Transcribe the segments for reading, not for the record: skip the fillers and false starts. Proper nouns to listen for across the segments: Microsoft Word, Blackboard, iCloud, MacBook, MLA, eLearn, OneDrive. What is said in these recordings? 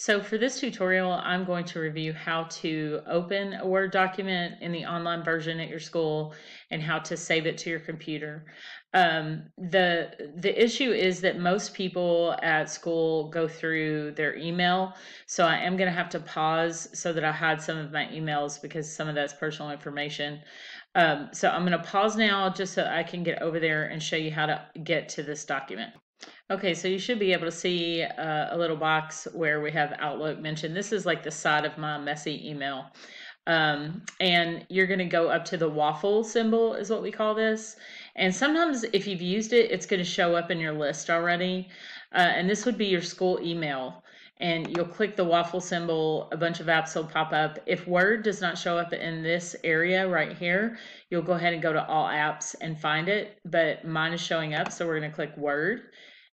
So for this tutorial, I'm going to review how to open a Word document in the online version at your school and how to save it to your computer. The issue is that most people at school go through their email. So I am going to have to pause so that I hide some of my emails because some of that's personal information. So I'm going to pause now just so I can get over there and show you how to get to this document. Okay, so you should be able to see a little box where we have Outlook mentioned. This is like the side of my messy email. And you're going to go up to the waffle symbol is what we call this. And sometimes if you've used it, it's going to show up in your list already. And this would be your school email. And you'll click the waffle symbol, a bunch of apps will pop up. If Word does not show up in this area right here, you'll go ahead and go to all apps and find it. But mine is showing up, so we're going to click Word.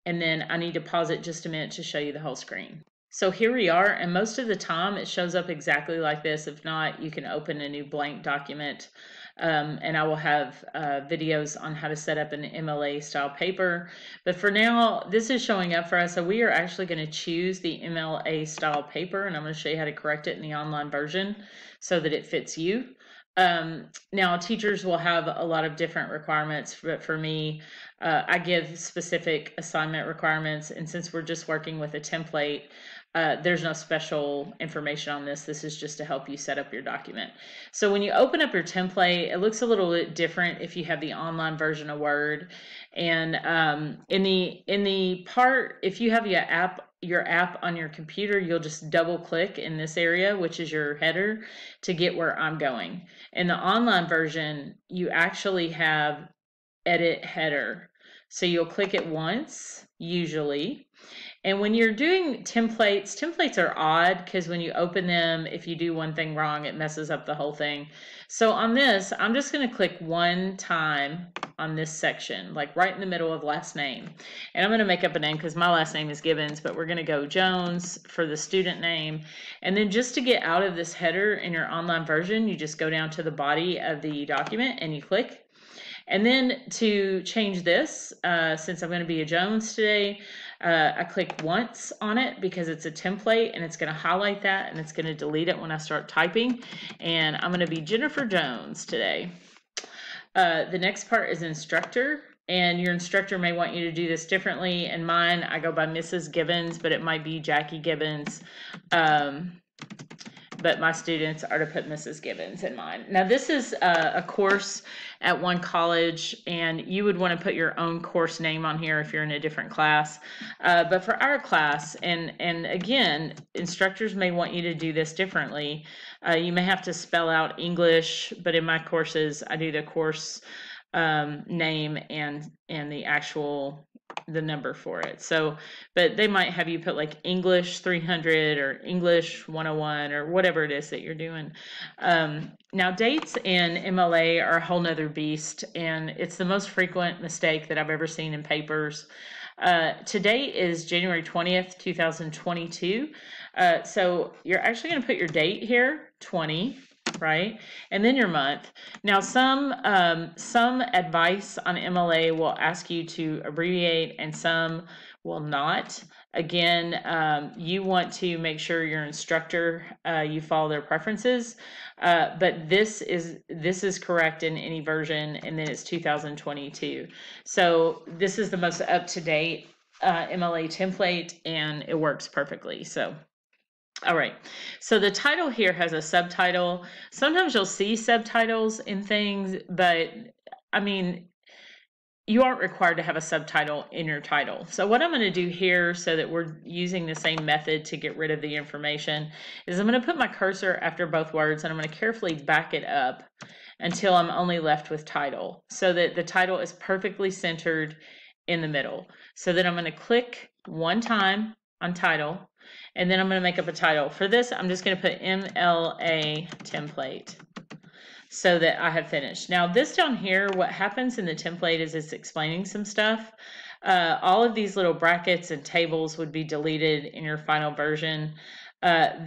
And then I need to pause it just a minute to show you the whole screen. So here we are, and most of the time it shows up exactly like this. If not, you can open a new blank document, and I will have videos on how to set up an MLA style paper. But for now, this is showing up for us, so we are actually going to choose the MLA style paper, and I'm going to show you how to correct it in the online version so that it fits you. Now teachers will have a lot of different requirements, but for me, I give specific assignment requirements, and since we're just working with a template, there's no special information on this. This is just to help you set up your document. So when you open up your template, it looks a little bit different if you have the online version of Word. And in the part, if you have your app on your computer, you'll just double click in this area, which is your header, to get where I'm going. In the online version, you actually have edit header. So you'll click it once, usually. And when you're doing templates, templates are odd because when you open them, if you do one thing wrong, it messes up the whole thing. So on this, I'm just going to click one time on this section, like right in the middle of last name. And I'm going to make up a name because my last name is Gibbons, but we're going to go Jones for the student name. And then just to get out of this header in your online version, you just go down to the body of the document and you click. And then to change this, since I'm going to be a Jones today, I click once on it because it's a template and it's going to highlight that and it's going to delete it when I start typing. And I'm going to be Jennifer Jones today. The next part is instructor, and your instructor may want you to do this differently. In mine, I go by Mrs. Gibbons, but it might be Jackie Gibbons. But my students are to put Mrs. Gibbons in mine. Now this is a course at one college, and you would want to put your own course name on here if you're in a different class. But for our class, and again, instructors may want you to do this differently. You may have to spell out English, but in my courses, I do the course name and the actual the number for it. So, but they might have you put like English 300 or English 101 or whatever it is that you're doing. Now dates in MLA are a whole nother beast, and it's the most frequent mistake that I've ever seen in papers. Today is January 20th, 2022. So you're actually going to put your date here, 20. Right? And then your month. Now some advice on MLA will ask you to abbreviate and some will not. Again, you want to make sure your instructor, you follow their preferences, but this is correct in any version, and then it's 2022. So this is the most up-to-date MLA template, and it works perfectly. So all right, so the title here has a subtitle. Sometimes you'll see subtitles in things, but I mean, you aren't required to have a subtitle in your title. So what I'm going to do here, so that we're using the same method to get rid of the information, is I'm going to put my cursor after both words, and I'm going to carefully back it up until I'm only left with title, so that the title is perfectly centered in the middle. So then I'm going to click one time on title, and then I'm going to make up a title. For this, I'm just going to put MLA template so that I have finished. Now this down here, what happens in the template is it's explaining some stuff. All of these little brackets and tables would be deleted in your final version.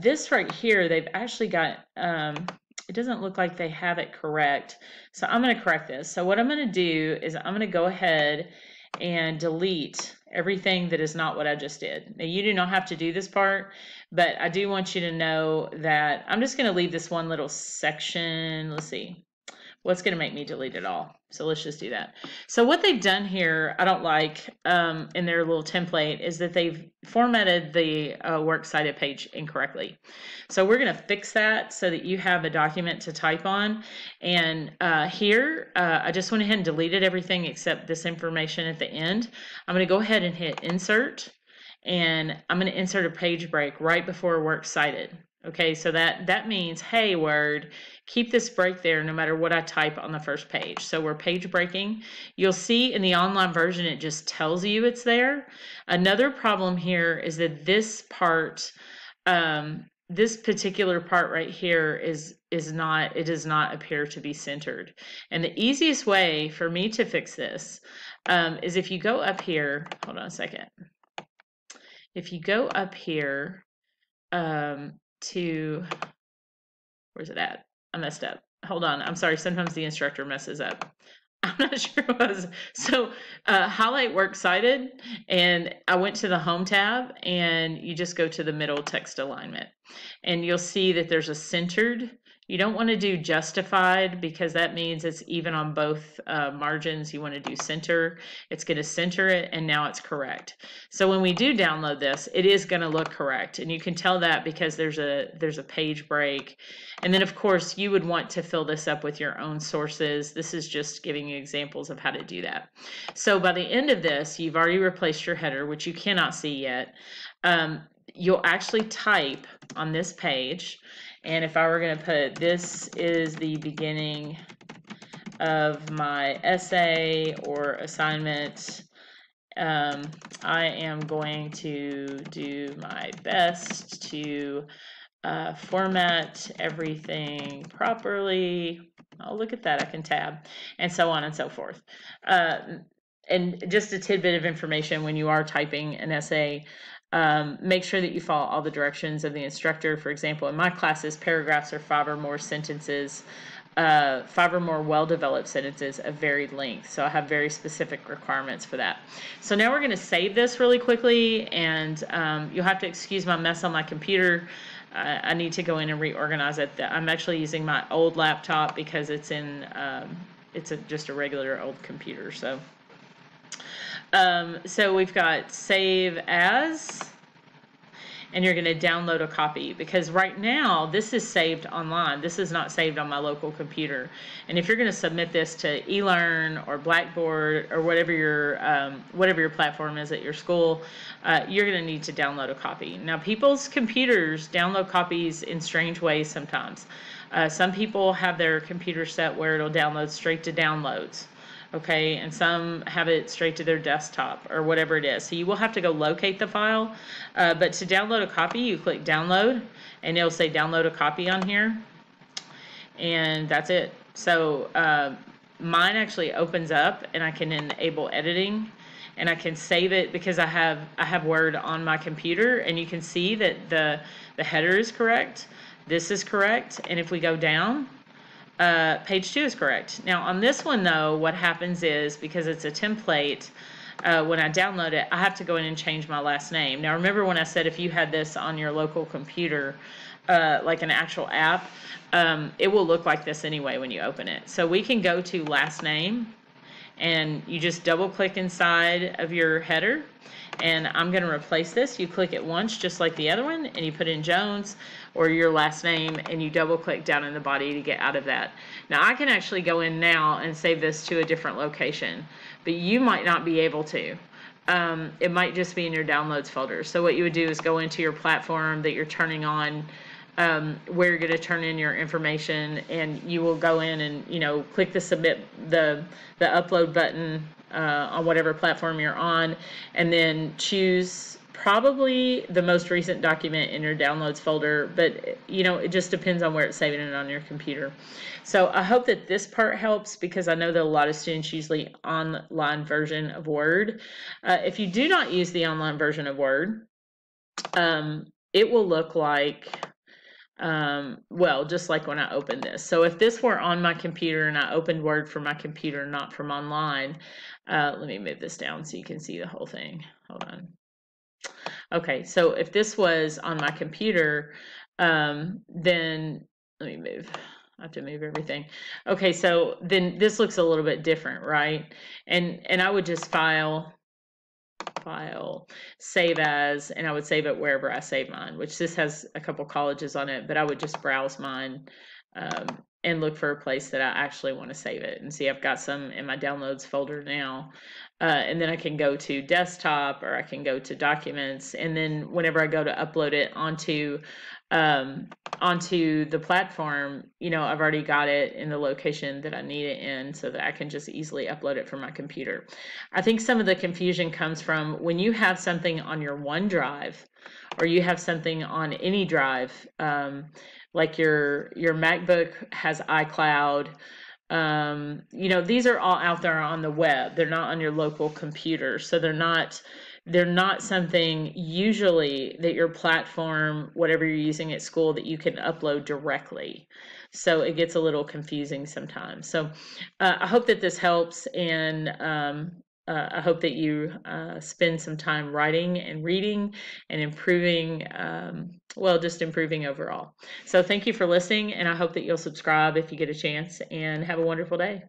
This right here, they've actually got, it doesn't look like they have it correct. So I'm going to correct this. So what I'm going to do is I'm going to go ahead and delete everything that is not what I just did. Now, you do not have to do this part, but I do want you to know that I'm just going to leave this one little section. Let's see. What's going to make me delete it all? So let's just do that. So what they've done here, I don't like in their little template, is that they've formatted the works cited page incorrectly. So we're going to fix that so that you have a document to type on. And here, I just went ahead and deleted everything except this information at the end. I'm going to go ahead and hit insert, and I'm going to insert a page break right before works cited. Okay, so that means, hey, Word, keep this break there no matter what I type on the first page. So we're page breaking. You'll see in the online version, it just tells you it's there. Another problem here is that this part, this particular part right here does not appear to be centered. And the easiest way for me to fix this is if you go up here, hold on a second. If you go up here, to, where's it at? I messed up. Hold on. I'm sorry. Sometimes the instructor messes up. I'm not sure what I was. So highlight works cited, and I went to the home tab, and you just go to the middle text alignment, and you'll see that there's a centered. You don't want to do justified because that means it's even on both margins. You want to do center. It's going to center it, and now it's correct. So when we do download this, it is going to look correct, and you can tell that because there's a page break. And then, of course, you would want to fill this up with your own sources. This is just giving you examples of how to do that. So by the end of this, you've already replaced your header, which you cannot see yet. You'll actually type on this page. And if I were going to put, this is the beginning of my essay or assignment, I am going to do my best to format everything properly. Oh, look at that. I can tab, and so on and so forth. And just a tidbit of information when you are typing an essay, make sure that you follow all the directions of the instructor. For example, in my classes, paragraphs are 5 or more well-developed sentences of varied length. So I have very specific requirements for that. So now we're going to save this really quickly, and you'll have to excuse my mess on my computer. I need to go in and reorganize it. I'm actually using my old laptop because it's in just a regular old computer. So. So we've got save as, and you're going to download a copy, because right now this is saved online. This is not saved on my local computer. And if you're going to submit this to eLearn or Blackboard or whatever your platform is at your school, you're going to need to download a copy. Now, people's computers download copies in strange ways sometimes. Some people have their computer set where it'll download straight to downloads. Okay, and some have it straight to their desktop or whatever it is. So you will have to go locate the file. But to download a copy, you click download, and it'll say download a copy on here. And that's it. So mine actually opens up, and I can enable editing, and I can save it because I have Word on my computer, and you can see that the header is correct. This is correct. And if we go down, page 2 is correct. Now on this one though, what happens is, because it's a template, when I download it, I have to go in and change my last name. Now remember when I said if you had this on your local computer, like an actual app, it will look like this anyway when you open it. So we can go to last name, and you just double click inside of your header, and I'm going to replace this. You click it once just like the other one, and you put in Jones or your last name, and you double click down in the body to get out of that. Now I can actually go in now and save this to a different location, but you might not be able to. It might just be in your downloads folder. So what you would do is go into your platform that you're turning on, where you're going to turn in your information, and you will go in and, you know, click the submit, the upload button on whatever platform you're on, and then choose probably the most recent document in your downloads folder. But, you know, it just depends on where it's saving it on your computer. So I hope that this part helps, because I know that a lot of students use the online version of Word. If you do not use the online version of Word, it will look like well, just like when I opened this. So if this were on my computer and I opened Word from my computer, not from online, let me move this down so you can see the whole thing. Hold on. Okay, so if this was on my computer, then let me move. I have to move everything. Okay, so then this looks a little bit different, right? And I would just file, save as, and I would save it wherever I save mine, which this has a couple colleges on it, but I would just browse mine and look for a place that I actually want to save it. And see, I've got some in my downloads folder now. And then I can go to desktop, or I can go to documents. And then whenever I go to upload it onto the platform, you know, I've already got it in the location that I need it in, so that I can just easily upload it from my computer. I think some of the confusion comes from when you have something on your OneDrive, or you have something on any drive, like your MacBook has iCloud. You know, these are all out there on the web. They're not on your local computer, so they're not something usually that your platform, whatever you're using at school, that you can upload directly. So it gets a little confusing sometimes. So I hope that this helps, and I hope that you spend some time writing and reading and improving, well, just improving overall. So thank you for listening, and I hope that you'll subscribe if you get a chance, and have a wonderful day.